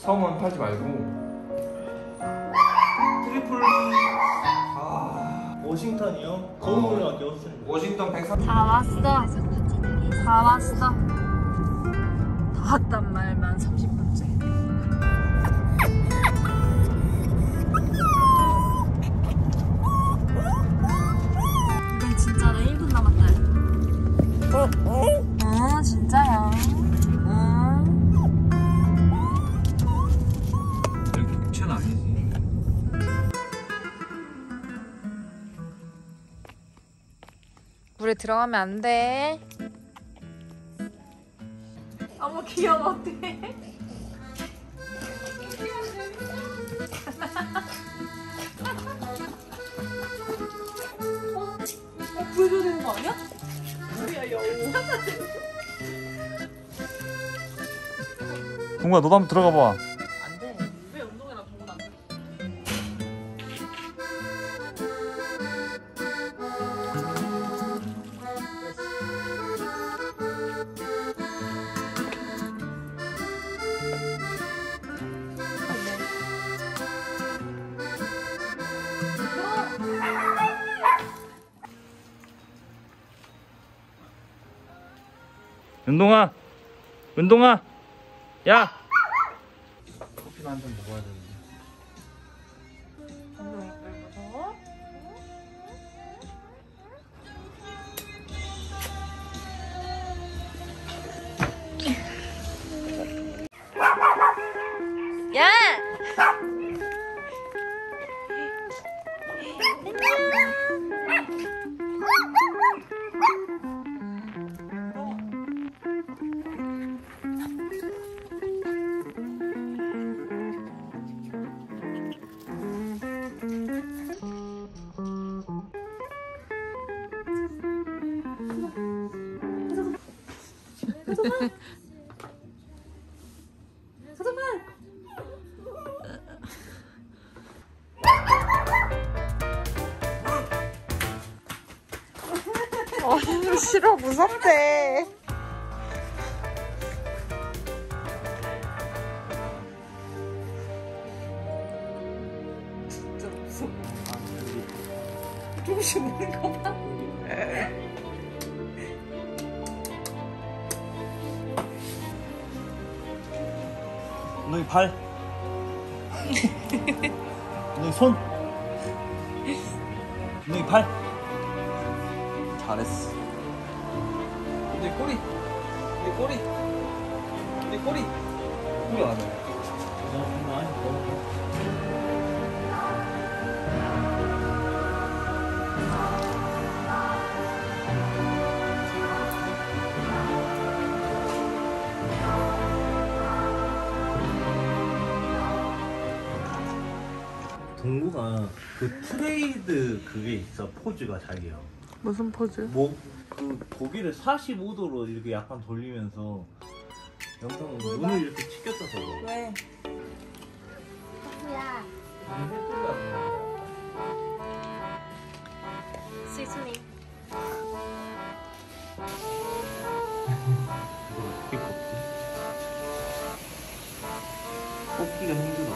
성은 팔지 말고. 트리플 아 워싱턴이요? 거울을 어디 없어요? 워싱턴 103. 다 왔어. 다 왔어. 다 왔단 말만 30분째. 근데 진짜 내 1분 남았다. 응 진짜야. 물에 들어가면 안 돼. 너무 귀여워. 어떡해. 어? 구해줘야 되는 거 아니야? 뭐야 여우. 동구야 너도 한번 들어가 봐. 안 돼. 왜 운동이랑 동구는 안 돼? 은동아! 은동아! 야! 커피나 한잔 먹어야 되는데. 은동이 왜 무서워? 야! 서정만! 언니 싫어 무섭대. 진짜 무서워. 조금씩 오는 거 봐. 은동이 발. 은동이 손. 은동이 발. 잘했어. 은동이 꼬리. 은동이 꼬리. 은동이 꼬리. 꼬리 안 해. 동구가 그 트레이드 그게 있어. 포즈가 자기야. 무슨 포즈? 뭐 그 고개를 45도로 이렇게 약간 돌리면서 영상은 눈을 이렇게 치켰다 저거. 왜? 야. 스위스미. 이거 어떻게 꺾지? 꺾기가 힘들어.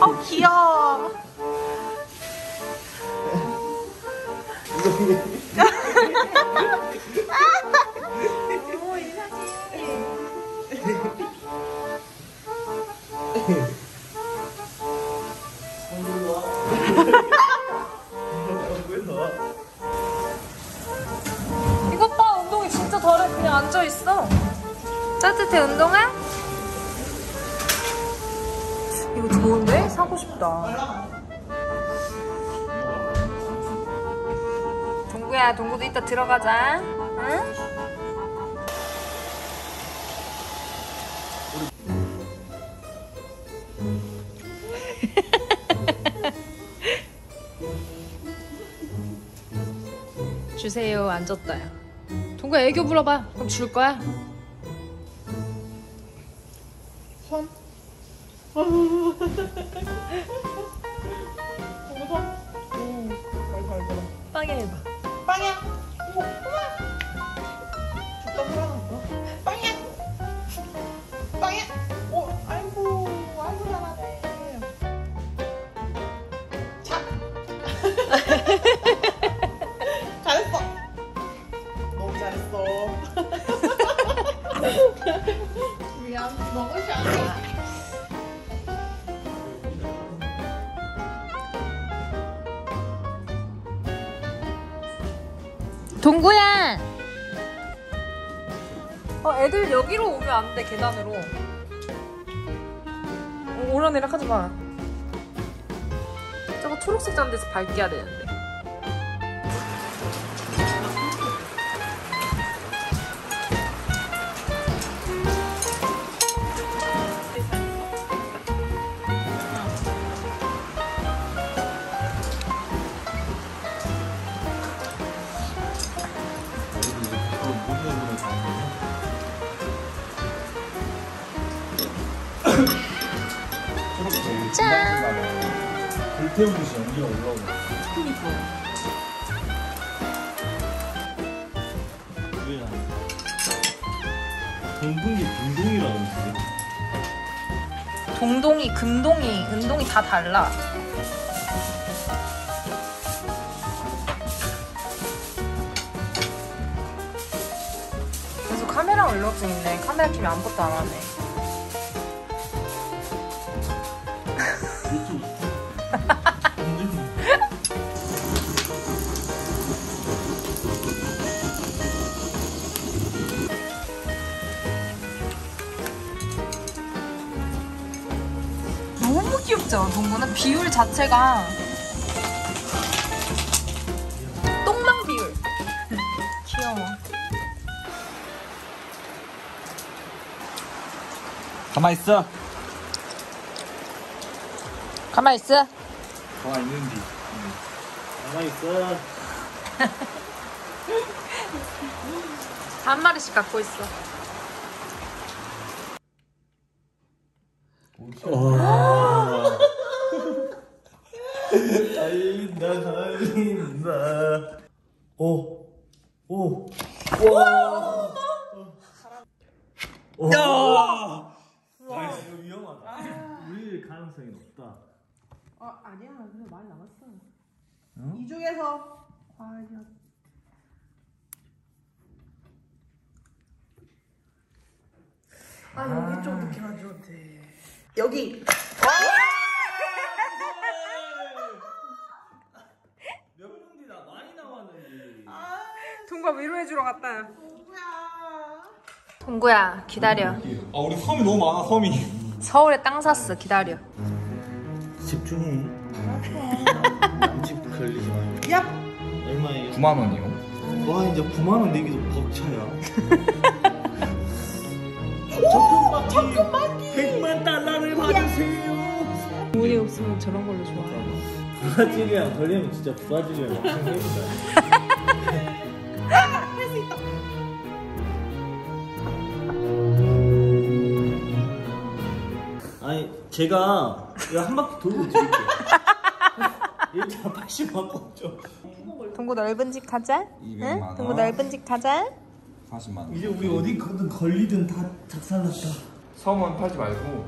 어 귀여워. 오 이상해. 앉아있어. 따뜻해 은동아? 이거 좋은데? 사고 싶다. 동구야 동구도 이따 들어가자. 응? 주세요. 안 줬다요. 동구야 애교 불어봐. 그럼 줄 거야. 손. 동구야! 애들 여기로 오면 안 돼, 계단으로. 오르내락 하지 마. 저거 초록색 잔 데서 밟기야 되는데. 짠! 불태우듯이 연기가 올라오고. 그니까. 동동이 금동이라는 소리. 동동이, 금동이, 은동이 다 달라. 계속 카메라 울렁증 있네. 카메라 키면 아무것도 안 하네. 너무 귀엽죠? 동구는 비율 자체가 똥망 비율. 귀여워. 가만히 있어. 가만히 있어. 가만히 있는디. 가만히 있어. 한 마리씩 갖고 있어. 달린다. 오. 와. 야. 이거 위험하다. 우리 가능성이 높다. 아니야, 그냥 많이 남았어. 응? 이 중에서 아니야. 아 여기 좀 느낌 안 좋은데. 여기. 몇 분이나 많이 남았는데. 동구야 위로해주러 갔다. 동구야 기다려. 아 우리 섬이 너무 많아 섬이. 서울에 땅 샀어 기다려. 집중해. 집 걸리지 마요. 야! 얼마예요? 9만원이요. 와 이제 9만원 내기도 벅차야. 적금받기 100만 달러를 받으세요. 돈이 없으면 저런 걸로 좋아해요. 브라질이랑 걸리면 진짜 브라질이랑 할 수 있다. 아니 제가 한 바퀴 돌고 드릴게요. 일단 80만 꽂죠. 동구 넓은 집 가자. 200만 원. 응? 동구 넓은 집 가자. 40만 원. 이제 우리 어디 가든 걸리든 다 작살났다. 섬은 팔지 말고.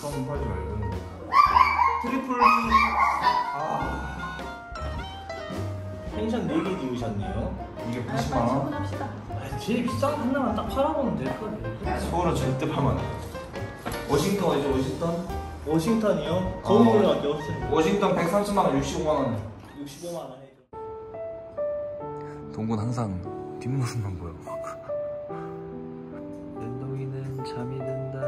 섬은 팔지 말고. 트리플. 아. 펜션 4개 누우셨네요. 이게 80만 원. 아, 제일 비싼 거 하나만 딱 팔아보면 될 거예요. 서울은 절대 팔면 안 돼. 워싱턴 어디죠? 워싱턴? 워싱턴이요? 거기 올라갈게요. 워싱턴 130만 원, 65만 원. 65만 원 해줘. 동구는 항상 뒷모습만 보여. 은동이는 잠이 든다.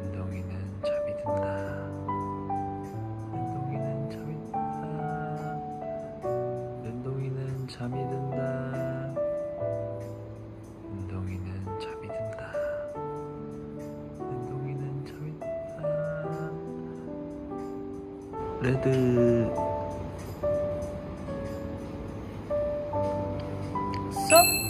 은동이는 잠이 든다. 은동이는 잠이 든다. 은동이는 잠이 든다. 레드 쏙.